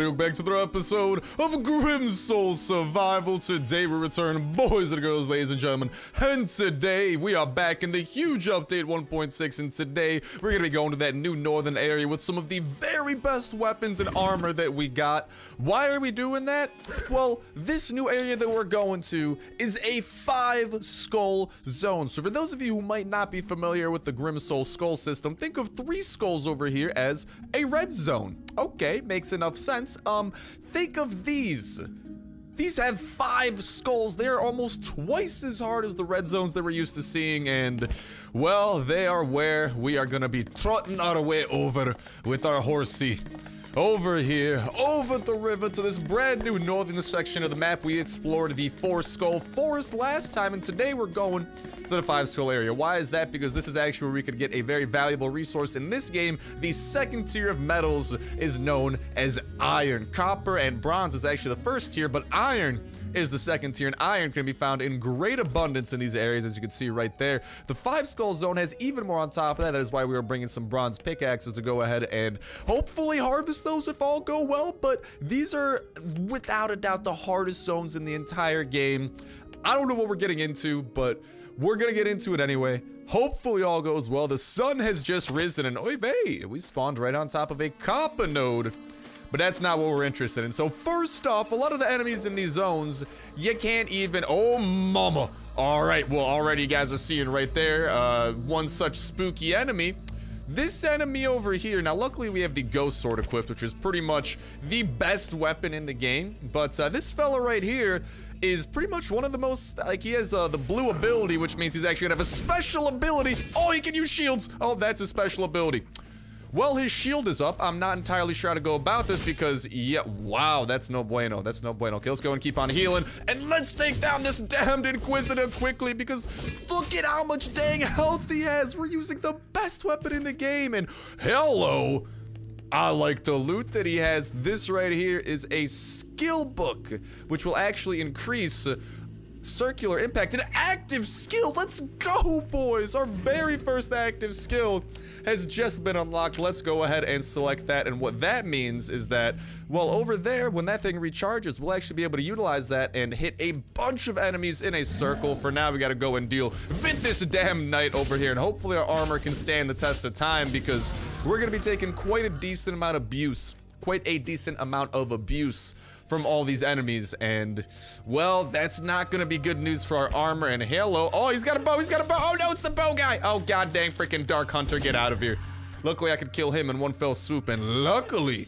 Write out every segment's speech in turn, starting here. everybody, welcome back to another episode of Grim Soul Survival. Today we return, boys and girls, ladies and gentlemen, and today we are back in the huge update 1.6, and today we're going to be going to that new northern area with some of the very best weapons and armor that we got. Why are we doing that? Well, this new area that we're going to is a 5-skull zone. So for those of you who might not be familiar with the Grim Soul skull system, think of 3 skulls over here as a red zone. Okay, makes enough sense. Think of these. These have 5 skulls. They're almost twice as hard as the red zones that we're used to seeing, and, well, they are where we are gonna be trotting our way over with our horsey. Over here, over the river to this brand new northern section of the map. We explored the 4-skull forest last time, and today we're going to the 5-skull area. Why is that? Because this is actually where we could get a very valuable resource in this game. The second tier of metals is known as iron. Copper and bronze is actually the first tier, but iron is the second tier, and iron can be found in great abundance in these areas, as you can see right there. The 5-skull zone has even more on top of that. That is why we are bringing some bronze pickaxes to go ahead and hopefully harvest those if all go well, but these are without a doubt the hardest zones in the entire game. I don't know what we're getting into, but we're gonna get into it anyway. Hopefully all goes well. The sun has just risen, and oy vey, we spawned right on top of a copper node. But that's not what we're interested in. So first off, a lot of the enemies in these zones, you can't even... Oh, mama. All right. Well, already you guys are seeing right there one such spooky enemy. This enemy over here. Now, luckily, we have the ghost sword equipped, which is pretty much the best weapon in the game. But this fella right here is pretty much one of the most... Like, he has the blue ability, which means he's actually going to have a special ability. Oh, he can use shields. Oh, that's a special ability. Well, his shield is up. I'm not entirely sure how to go about this because, yeah, wow, that's no bueno. That's no bueno. Okay, let's go and keep on healing. And let's take down this damned Inquisitor quickly because look at how much dang health he has. We're using the best weapon in the game. And hello, I like the loot that he has. This right here is a skill book, which will actually increase circular impact. An active skill. Let's go, boys. Our very first active skill has just been unlocked. Let's go ahead and select that. And what that means is that, well, over there, when that thing recharges, we'll actually be able to utilize that and hit a bunch of enemies in a circle. For now, we got to go and deal with this damn knight over here. And hopefully our armor can stand the test of time because we're going to be taking quite a decent amount of abuse. From all these enemies, and, well, that's not gonna be good news for our armor. And hello, oh, he's got a bow, he's got a bow. Oh no, it's the bow guy. Oh god dang, freaking Dark Hunter, get out of here. Luckily I could kill him in one fell swoop, and luckily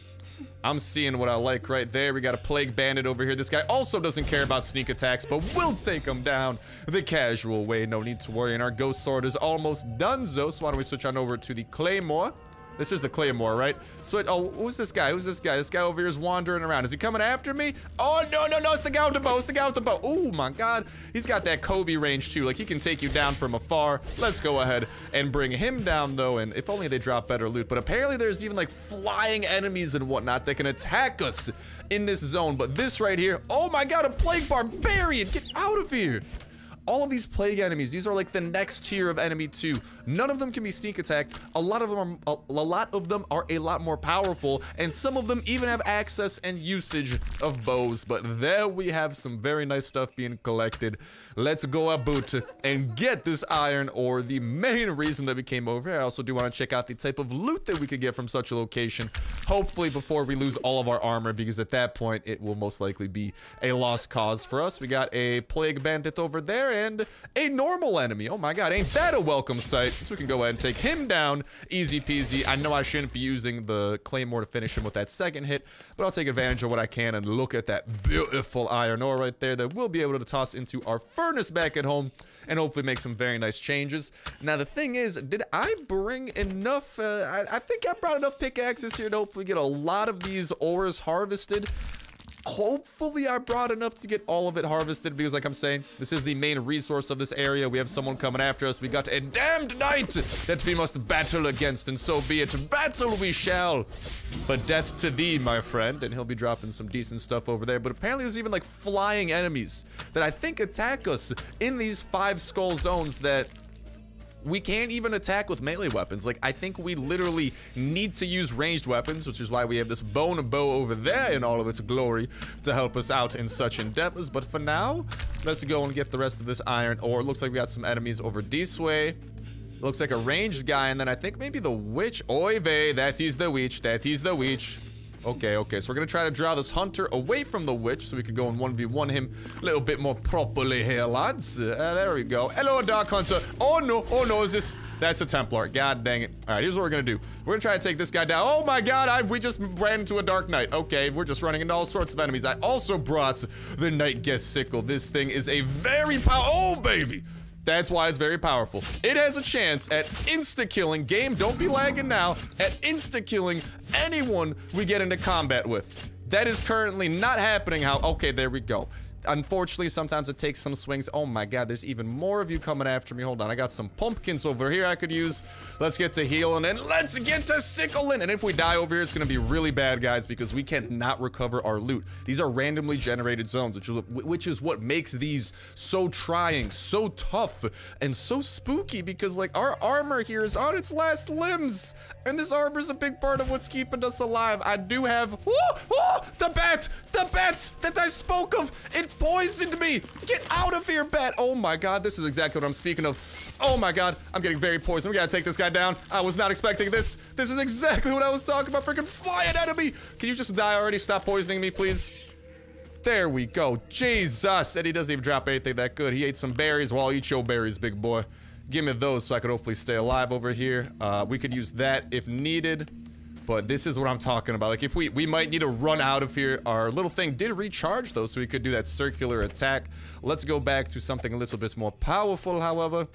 I'm seeing what I like right there. We got a plague bandit over here. This guy also doesn't care about sneak attacks, but we'll take him down the casual way, no need to worry. And our ghost sword is almost donezo, so why don't we switch on over to the claymore. This is the claymore, right? So, oh, who's this guy? Who's this guy? This guy over here is wandering around. Is he coming after me? Oh, no, no, no. It's the guy with the bow. It's the guy with the bow. Oh, my God. He's got that Kobe range, too. Like, he can take you down from afar. Let's go ahead and bring him down, though. And if only they drop better loot. But apparently there's even, like, flying enemies and whatnot that can attack us in this zone. But this right here. Oh, my God. A plague barbarian. Get out of here. All of these plague enemies, these are like the next tier of enemy too. None of them can be sneak attacked. A lot of them are a lot more powerful, and some of them even have access and usage of bows. But there we have some very nice stuff being collected. Let's go about and get this iron ore, the main reason that we came over here. I also do want to check out the type of loot that we could get from such a location, hopefully before we lose all of our armor, because at that point it will most likely be a lost cause for us. We got a plague bandit over there and a normal enemy. Oh my god, ain't that a welcome sight. So we can go ahead and take him down easy peasy. I know I shouldn't be using the claymore to finish him with that second hit, but I'll take advantage of what I can. And look at that beautiful iron ore right there that we'll be able to toss into our furnace back at home and hopefully make some very nice changes. Now the thing is, did I bring enough? I think I brought enough pickaxes here to hopefully get a lot of these ores harvested. Hopefully I brought enough to get all of it harvested, because like I'm saying, this is the main resource of this area. We have someone coming after us. We got a damned knight that we must battle against, and so be it. Battle we shall, but death to thee, my friend. And he'll be dropping some decent stuff over there. But apparently there's even like flying enemies that I think attack us in these 5-skull zones that We can't even attack with melee weapons. Like, I think we literally need to use ranged weapons, which is why we have this bone bow over there in all of its glory to help us out in such endeavors. But for now, let's go and get the rest of this iron ore. Looks like we got some enemies over this way. Looks like a ranged guy, and then I think maybe the witch. Oy vey, that is the witch, that is the witch. Okay, okay, so we're gonna try to draw this hunter away from the witch so we can go and 1v1 him a little bit more properly here, lads. There we go. Hello, Dark Hunter. Oh no, is this... That's a Templar. God dang it. All right, here's what we're gonna do. We're gonna try to take this guy down. Oh my god, we just ran into a Dark Knight. Okay, we're just running into all sorts of enemies. I also brought the Night Guest Sickle. This thing is a very powerful... Oh, baby! That's why it's very powerful. It has a chance at insta-killing, game, don't be lagging now, at insta-killing anyone we get into combat with. That is currently not happening. How? Okay, there we go. Unfortunately, sometimes it takes some swings. Oh my god, there's even more of you coming after me. Hold on, I got some pumpkins over here I could use. Let's get to healing and let's get to sickling. And if we die over here, it's gonna be really bad, guys, because we cannot recover our loot. These are randomly generated zones, which is what makes these so trying, so tough, and so spooky, because like our armor here is on its last limbs, and this armor is a big part of what's keeping us alive. I do have the bat that I spoke of. It poisoned me! Get out of here, bat! Oh my god, this is exactly what I'm speaking of. Oh my god, I'm getting very poisoned. We gotta take this guy down. I was not expecting this. This is exactly what I was talking about. Freaking flying enemy! Can you just die already? Stop poisoning me, please. There we go. Jesus! And he doesn't even drop anything that good. He ate some berries. Well, I'll eat your berries, big boy. Give me those so I could hopefully stay alive over here. We could use that if needed. But this is what I'm talking about. Like, if we might need to run out of here. Our little thing did recharge, though, so we could do that circular attack. Let's go back to something a little bit more powerful, however.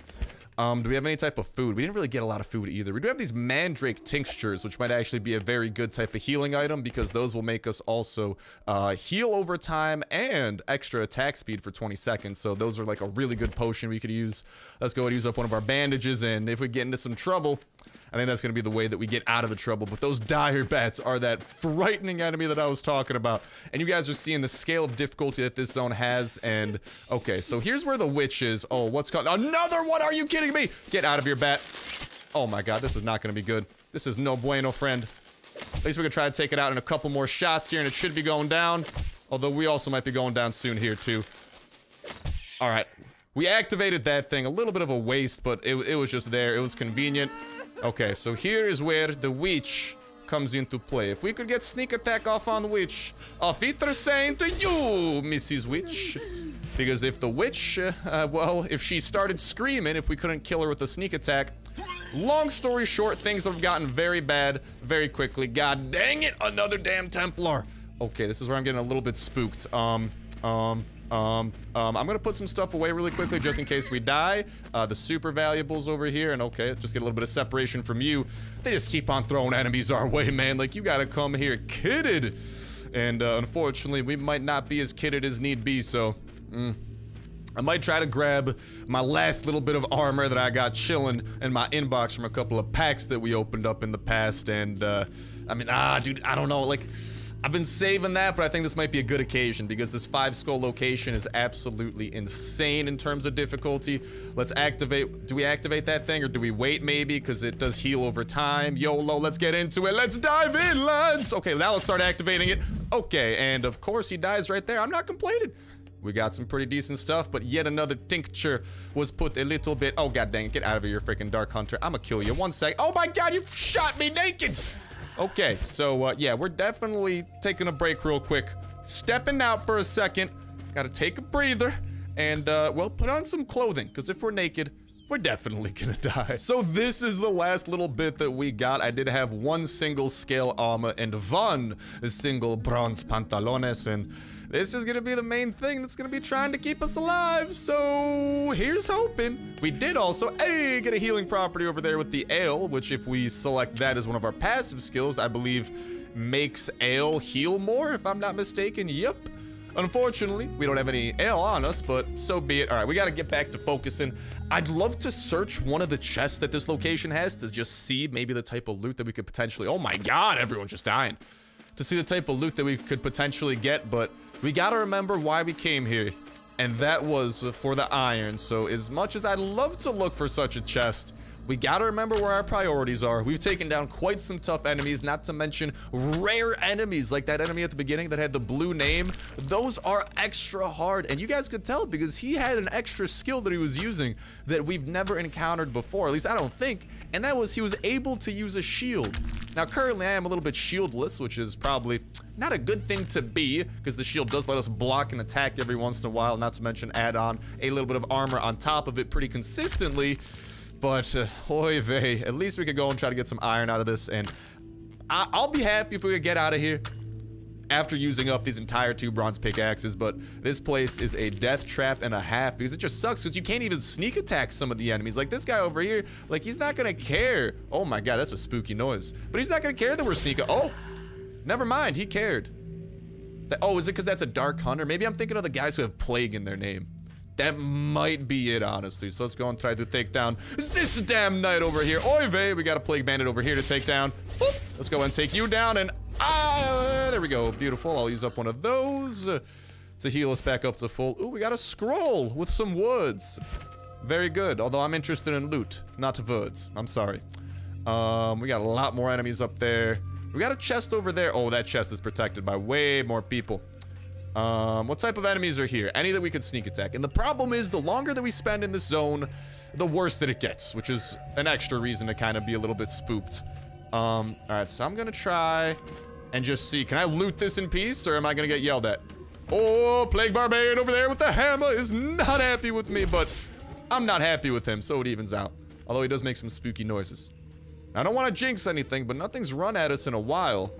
Do we have any type of food? We didn't really get a lot of food either. We do have these mandrake tinctures, which might actually be a very good type of healing item, because those will make us also heal over time and extra attack speed for 20 seconds. So those are like a really good potion we could use. Let's go and use up one of our bandages, and if we get into some trouble, I think that's going to be the way that we get out of the trouble. But those dire bats are that frightening enemy that I was talking about. And you guys are seeing the scale of difficulty that this zone has. And, okay, so here's where the witch is. Oh, what's going on? Another one? Are you kidding me? Get out of here, bat. Oh, my God. This is not going to be good. This is no bueno, friend. At least we can try to take it out in a couple more shots here, and it should be going down. Although we also might be going down soon here, too. All right. We activated that thing. A little bit of a waste, but it was just there. It was convenient. Okay, so here is where the witch comes into play. If we could get sneak attack off on the witch, off Eater saying to you, Mrs. Witch. Because if the witch, well, if she started screaming, if we couldn't kill her with a sneak attack, long story short, things have gotten very bad very quickly. God dang it, another damn Templar. Okay, this is where I'm getting a little bit spooked. I'm gonna put some stuff away really quickly just in case we die. The super valuables over here, and okay, just get a little bit of separation from you. They just keep on throwing enemies our way, man. Like, you gotta come here kitted. And unfortunately, we might not be as kitted as need be, so... I might try to grab my last little bit of armor that I got chilling in my inbox from a couple of packs that we opened up in the past, and, I mean, dude, I don't know, like... I've been saving that, but I think this might be a good occasion because this 5-skull location is absolutely insane in terms of difficulty. Let's activate. Do we activate that thing or do we wait maybe? Because it does heal over time. YOLO, let's get into it. Let's dive in, lads. Okay, now let's start activating it. Okay, and of course he dies right there. I'm not complaining. We got some pretty decent stuff, but yet another tincture was put a little bit. Oh, god dang it. Get out of here, freaking Dark Hunter. I'm gonna kill you. One sec. Oh my god, you shot me naked. Okay, so, yeah, we're definitely taking a break real quick. Stepping out for a second. Gotta take a breather. And, well, put on some clothing. Because if we're naked, we're definitely gonna die. So this is the last little bit that we got. I did have one single scale armor and one single bronze pantalones. And this is gonna be the main thing that's gonna be trying to keep us alive. So here's hoping. We did also, hey, get a healing property over there with the ale, which if we select that as one of our passive skills, I believe makes ale heal more, if I'm not mistaken. Yep. Unfortunately, we don't have any ale on us, but so be it. All right, we got to get back to focusing. I'd love to search one of the chests that this location has to just see maybe the type of loot that we could potentially... Oh my god, everyone's just dying. To see the type of loot that we could potentially get, but we got to remember why we came here. And that was for the iron. So as much as I'd love to look for such a chest, we gotta remember where our priorities are. We've taken down quite some tough enemies, not to mention rare enemies, like that enemy at the beginning that had the blue name. Those are extra hard, and you guys could tell because he had an extra skill that he was using that we've never encountered before, at least I don't think, and that was he was able to use a shield. Now, currently, I am a little bit shieldless, which is probably not a good thing to be, because the shield does let us block and attack every once in a while, not to mention add on a little bit of armor on top of it pretty consistently. But, oy vey, at least we could go and try to get some iron out of this, and I'll be happy if we could get out of here after using up these entire 2 bronze pickaxes, but this place is a death trap and a half, because it just sucks, because you can't even sneak attack some of the enemies. Like, this guy over here, like, he's not gonna care. Oh my god, that's a spooky noise. But he's not gonna care that we're sneaking. Oh, never mind, he cared. Oh, is it because that's a Dark Hunter? Maybe I'm thinking of the guys who have plague in their name. That might be it, honestly. So let's go and try to take down this damn knight over here. Oy vey, we got a plague bandit over here to take down. Boop. Let's go and take you down, and there we go. Beautiful. I'll use up one of those to heal us back up to full. Ooh, we got a scroll with some words. Very good. Although I'm interested in loot, not words. I'm sorry. We got a lot more enemies up there. We got a chest over there. Oh, that chest is protected by way more people. What type of enemies are here? Any that we could sneak attack. And the problem is, the longer that we spend in this zone, the worse that it gets, which is an extra reason to kind of be a little bit spooked. Alright, so I'm gonna try and just see. Can I loot this in peace, or am I gonna get yelled at? Oh, Plague Barbarian over there with the hammer is not happy with me, but I'm not happy with him, so it evens out. Although he does make some spooky noises. I don't want to jinx anything, but nothing's run at us in a while,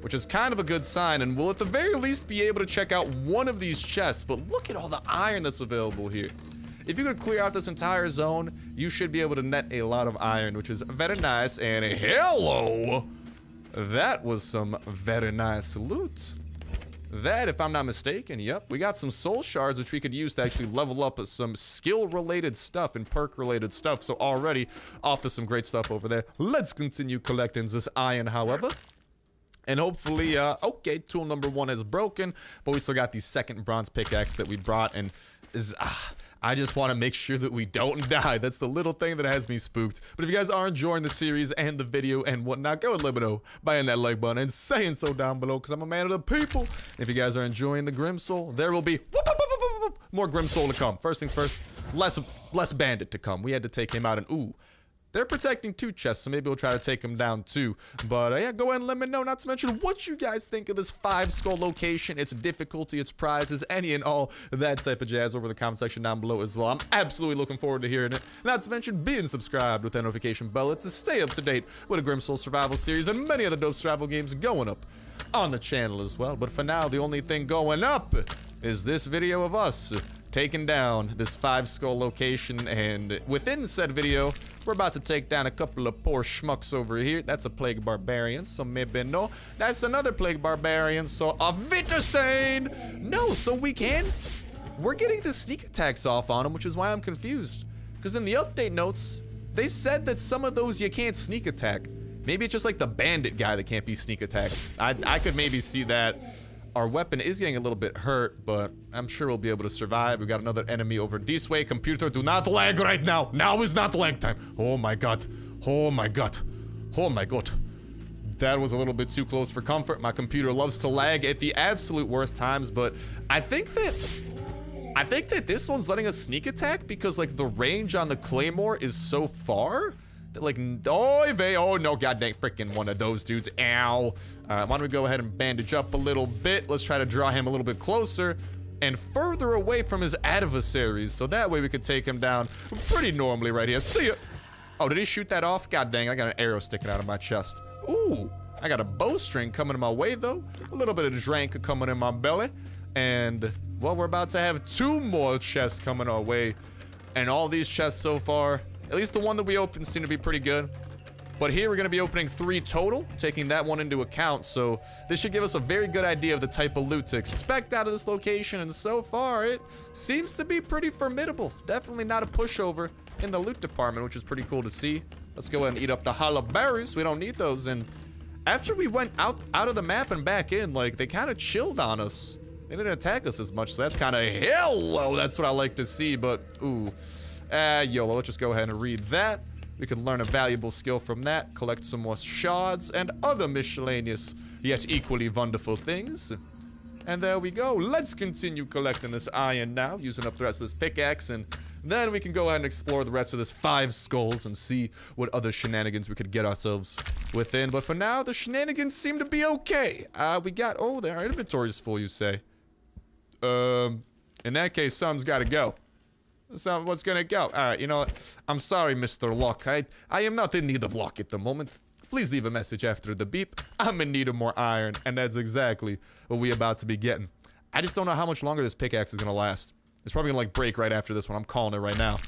which is kind of a good sign, and we'll at the very least be able to check out one of these chests. But look at all the iron that's available here. If you could clear out this entire zone, you should be able to net a lot of iron, which is very nice. And hello! That was some very nice loot. That, if I'm not mistaken, yep, we got some soul shards, which we could use to actually level up some skill-related stuff and perk-related stuff. So already off to some great stuff over there. Let's continue collecting this iron, however. And hopefully, okay, tool number 1 is broken, but we still got the second bronze pickaxe that we brought, and I just want to make sure that we don't die. That's the little thing that has me spooked. But if you guys are enjoying the series and the video and whatnot, go and let me know by hitting that like button and saying so down below, because I'm a man of the people. And if you guys are enjoying the Grim Soul, there will be more Grim Soul to come. First things first, less bandit to come. We had to take him out, and ooh, they're protecting 2 chests, so maybe we'll try to take them down too. But yeah, go ahead and let me know, not to mention what you guys think of this 5-skull location, its difficulty, its prizes, any and all that type of jazz over in the comment section down below as well. I'm absolutely looking forward to hearing it. Not to mention being subscribed with that notification bell to stay up to date with a Grim Soul survival series and many other dope survival games going up on the channel as well. But for now, the only thing going up is this video of us taking down this 5-skull location, and within said video, we're about to take down a couple of poor schmucks over here. That's a plague barbarian, so maybe no. That's another plague barbarian, so a Vittersane! No, so we can. We're getting the sneak attacks off on them, which is why I'm confused. Because in the update notes, they said that some of those you can't sneak attack. Maybe it's just like the bandit guy that can't be sneak attacked. I could maybe see that. Our weapon is getting a little bit hurt, but I'm sure we'll be able to survive. We got another enemy over this way. Computer, do not lag right now. Now is not lag time. Oh my god. Oh my god. Oh my god. That was a little bit too close for comfort. My computer loves to lag at the absolute worst times, but I think that this one's letting us sneak attack because, like, the range on the claymore is so far. Like, oh no, god dang, freaking one of those dudes. Ow. Why don't we go ahead and bandage up a little bit? Let's try to draw him a little bit closer and further away from his adversaries, so that way we could take him down pretty normally right here. See ya. Oh, did he shoot that off? God dang, I got an arrow sticking out of my chest. Ooh, I got a bowstring coming in my way, though. A little bit of drank coming in my belly. And, well, we're about to have 2 more chests coming our way. And all these chests so far, at least the one that we opened, seemed to be pretty good. But here we're going to be opening 3 total, taking that one into account. So this should give us a very good idea of the type of loot to expect out of this location. And so far, it seems to be pretty formidable. Definitely not a pushover in the loot department, which is pretty cool to see. Let's go ahead and eat up the hollow berries. We don't need those. And after we went out of the map and back in, like, they kind of chilled on us. They didn't attack us as much, so that's kind of hello. That's what I like to see, but ooh. YOLO, let's just go ahead and read that. We can learn a valuable skill from that, collect some more shards, and other miscellaneous yet equally wonderful things. And there we go. Let's continue collecting this iron now, using up the rest of this pickaxe, and then we can go ahead and explore the rest of this 5 skulls and see what other shenanigans we could get ourselves within. But for now, the shenanigans seem to be okay. We got... Oh, our inventory's full, you say. In that case, something's gotta go. So what's gonna go? Alright, you know what? I'm sorry, Mr. Locke. I am not in need of Locke at the moment. Please leave a message after the beep. I'm in need of more iron, and that's exactly what we're about to be getting. I just don't know how much longer this pickaxe is gonna last. It's probably gonna like break right after this one. I'm calling it right now.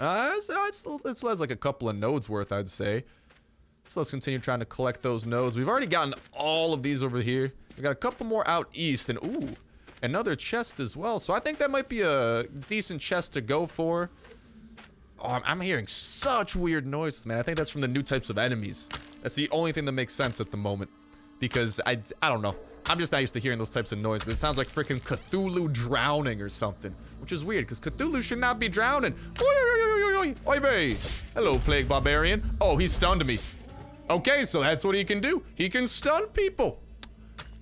So it's like a couple of nodes worth, I'd say. So let's continue trying to collect those nodes. We've already gotten all of these over here. We got a couple more out east, and ooh, another chest as well. So I think that might be a decent chest to go for. Oh, I'm hearing such weird noises, man. I think that's from the new types of enemies. That's the only thing that makes sense at the moment. Because I don't know. I'm just not used to hearing those types of noises. It sounds like freaking Cthulhu drowning or something. Which is weird, because Cthulhu should not be drowning. Oi, vey. Hello, Plague Barbarian. Oh, he stunned me. Okay, so that's what he can do. He can stun people.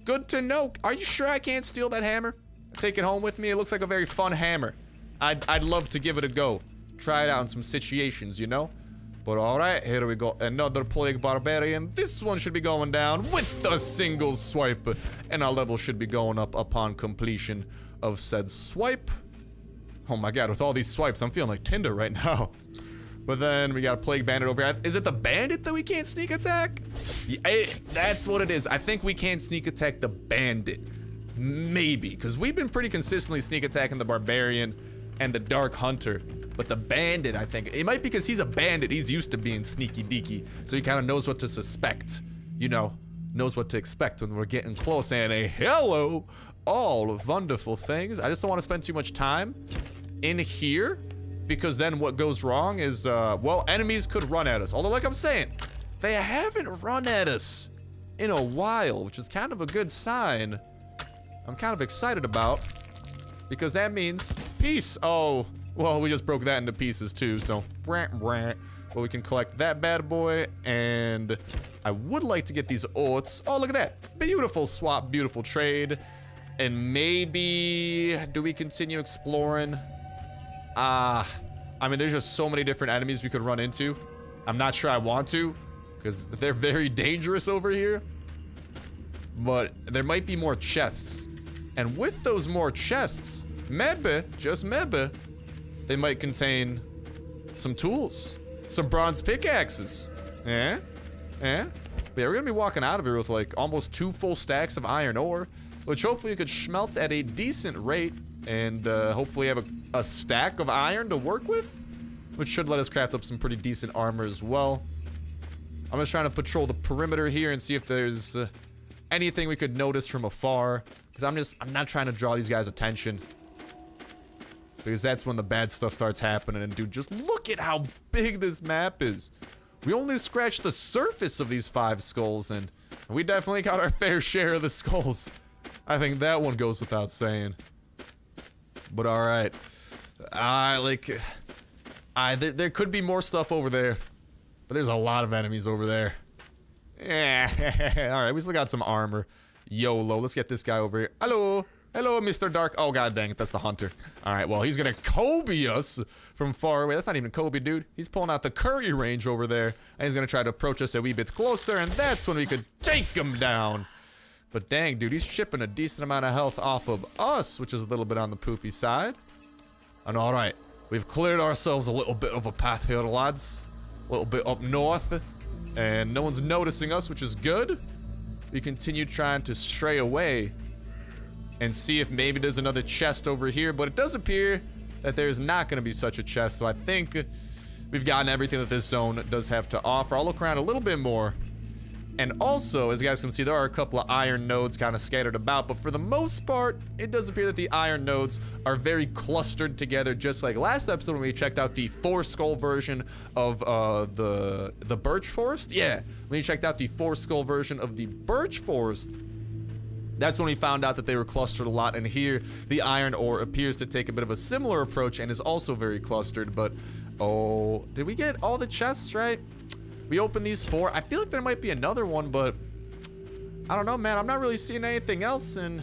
Good to know. Are you sure I can't steal that hammer? Take it home with me. It looks like a very fun hammer. I'd love to give it a go. Try it out in some situations, you know? But alright, here we go. Another Plague Barbarian. This one should be going down with a single swipe. And our level should be going up upon completion of said swipe. Oh my god, with all these swipes, I'm feeling like Tinder right now. But then we got a Plague Bandit over here. Is it the bandit that we can't sneak attack? Yeah, that's what it is. I think we can't sneak attack the bandit. Maybe. Because we've been pretty consistently sneak attacking the barbarian and the dark hunter. But the bandit, I think. It might be because he's a bandit. He's used to being sneaky deaky. So he kind of knows what to suspect. You know, knows what to expect when we're getting close. And a hello. All wonderful things. I just don't want to spend too much time in here. Because then what goes wrong is, well, enemies could run at us. Although, like I'm saying, they haven't run at us in a while, which is kind of a good sign. I'm kind of excited about, because that means peace. Oh, well, we just broke that into pieces too, so. But we can collect that bad boy, and I would like to get these orts. Oh, look at that. Beautiful swap, beautiful trade. And maybe, do we continue exploring? I mean, there's just so many different enemies we could run into. I'm not sure I want to, because they're very dangerous over here. But there might be more chests. And with those more chests, maybe, just maybe, they might contain some tools. Some bronze pickaxes. Eh? Eh? But yeah, we're gonna be walking out of here with, like, almost 2 full stacks of iron ore, which hopefully could smelt at a decent rate. And hopefully have a stack of iron to work with, which should let us craft up some pretty decent armor as well. I'm just trying to patrol the perimeter here and see if there's anything we could notice from afar, because I'm not trying to draw these guys' attention, because that's when the bad stuff starts happening. And dude, just look at how big this map is. We only scratched the surface of these 5 skulls, and we definitely got our fair share of the skulls. I think that one goes without saying. But alright, there could be more stuff over there, but there's a lot of enemies over there. Yeah, alright, we still got some armor. YOLO, let's get this guy over here. Hello, hello, Mr. Dark. Oh, god dang it, that's the hunter. Alright, well, he's gonna Kobe us from far away. That's not even Kobe, dude. He's pulling out the curry range over there, and he's gonna try to approach us a wee bit closer, and that's when we could take him down. But dang, dude, he's chipping a decent amount of health off of us, which is a little bit on the poopy side. And all right, we've cleared ourselves a little bit of a path here, lads. A little bit up north, and no one's noticing us, which is good. We continue trying to stray away and see if maybe there's another chest over here, but it does appear that there's not going to be such a chest, so I think we've gotten everything that this zone does have to offer. I'll look around a little bit more. And also, as you guys can see, there are a couple of iron nodes kind of scattered about, but for the most part, it does appear that the iron nodes are very clustered together, just like last episode when we checked out the 4 skull version of the birch forest. Yeah, when you checked out the 4 skull version of the birch forest, That's when we found out that they were clustered a lot, and here the iron ore appears to take a bit of a similar approach and is also very clustered. But oh, did we get all the chests right? We opened these four. I feel like there might be another one, but I don't know, man. I'm not really seeing anything else, and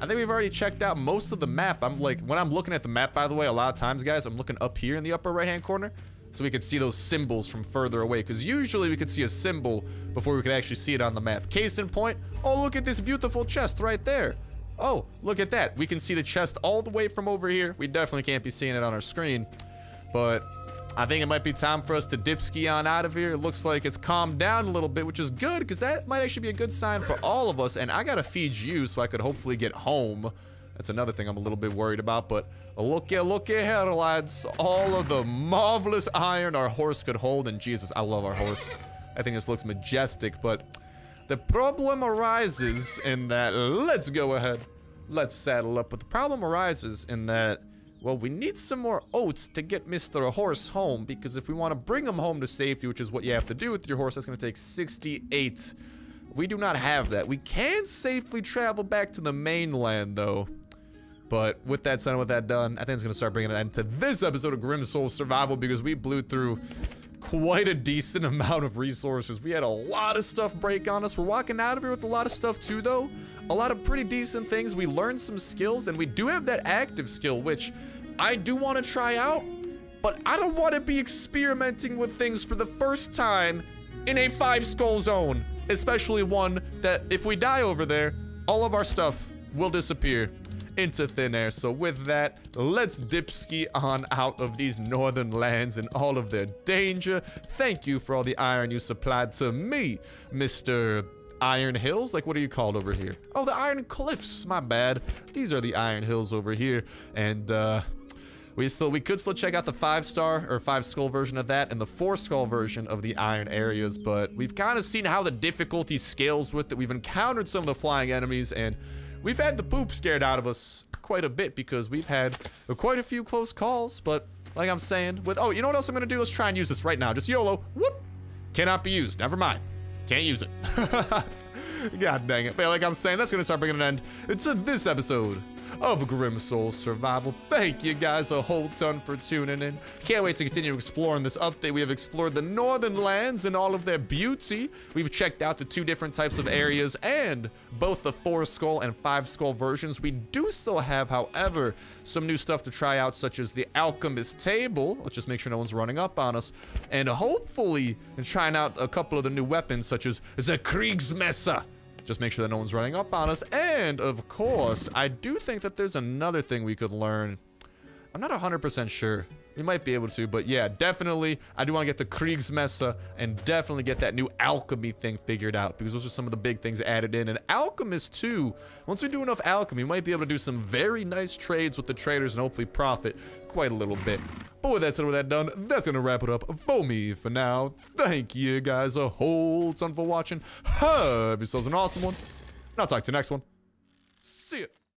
I think we've already checked out most of the map. I'm like, when I'm looking at the map, by the way, a lot of times, guys, I'm looking up here in the upper right-hand corner so we could see those symbols from further away, because usually we could see a symbol before we could actually see it on the map. Case in point, oh, look at this beautiful chest right there. Oh, look at that. We can see the chest all the way from over here. We definitely can't be seeing it on our screen, but I think it might be time for us to dipski on out of here. It looks like it's calmed down a little bit, which is good, because that might actually be a good sign for all of us. And I gotta feed you so I could hopefully get home. That's another thing I'm a little bit worried about, but look at here, lads. All of the marvelous iron our horse could hold, and Jesus, I love our horse. I think this looks majestic, but the problem arises in that, let's go ahead, let's saddle up, but the problem arises in that, well, we need some more oats to get Mr. Horse home, because if we want to bring him home to safety, which is what you have to do with your horse, that's going to take 68. We do not have that. We can safely travel back to the mainland, though. But with that said and with that done, I think it's going to start bringing an end to this episode of Grim Soul Survival, because we blew through quite a decent amount of resources. We had a lot of stuff break on us. We're walking out of here with a lot of stuff too, though. A lot of pretty decent things. We learned some skills, and we do have that active skill, which I do want to try out, but I don't want to be experimenting with things for the first time in a 5-skull zone, especially one that if we die over there, all of our stuff will disappear into thin air. So with that, let's dipski on out of these northern lands and all of their danger. Thank you for all the iron you supplied to me, Mr. Iron Hills. Like, what are you called over here? Oh, the Iron Cliffs, my bad. These are the Iron Hills over here. And we could still check out the 5-star or 5-skull version of that and the 4-skull version of the iron areas, but we've kind of seen how the difficulty scales with it. We've encountered some of the flying enemies, and we've had the poop scared out of us quite a bit, because we've had quite a few close calls. But like I'm saying, with, oh, you know what else I'm gonna do? Let's try and use this right now. Just YOLO. Whoop. Cannot be used. Never mind. Can't use it. God dang it. But like I'm saying, that's gonna start bringing an end to this episode of Grim Soul Survival. Thank you guys a whole ton for tuning in. Can't wait to continue exploring this update. We have explored the northern lands and all of their beauty. We've checked out the 2 different types of areas and both the 4-skull and 5-skull versions. We do still have, however, some new stuff to try out, such as the Alchemist Table. Let's just make sure no one's running up on us. And hopefully, and trying out a couple of the new weapons, such as the Kriegsmesser. Just make sure that no one's running up on us. And of course, I do think that there's another thing we could learn. I'm not 100% sure. We might be able to, but yeah, definitely. I do want to get the Kriegsmesser and definitely get that new alchemy thing figured out, because those are some of the big things added in. And alchemists too, once we do enough alchemy, we might be able to do some very nice trades with the traders and hopefully profit quite a little bit. But with that said, with that done, that's gonna wrap it up for me for now. Thank you guys a whole ton for watching. Have yourselves an awesome one, and I'll talk to you next one. See ya.